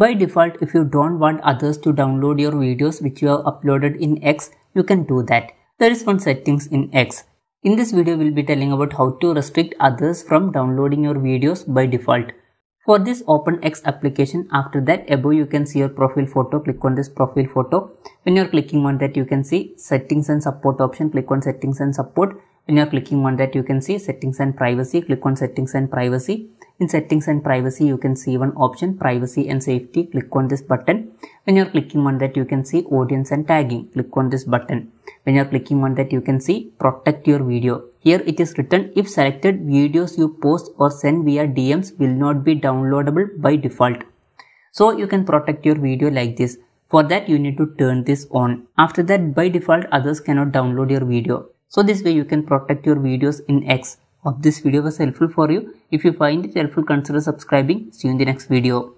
By default, if you don't want others to download your videos which you have uploaded in X, you can do that. There is one settings in X. In this video, we'll be telling about how to restrict others from downloading your videos by default. For this, open X application. After that, above you can see your profile photo. Click on this profile photo. When you're clicking on that, you can see settings and support option. Click on settings and support. When you're clicking on that, you can see settings and privacy. Click on settings and privacy. In settings and privacy, you can see one option, privacy and safety. Click on this button. When you're clicking on that, you can see audience and tagging. Click on this button. When you're clicking on that, you can see protect your video. Here it is written, if selected videos you post or send via DMs will not be downloadable by default. So you can protect your video like this. For that, you need to turn this on. After that, by default, others cannot download your video. So this way you can protect your videos in X. Hope this video was helpful for you. If you find it helpful, consider subscribing. See you in the next video.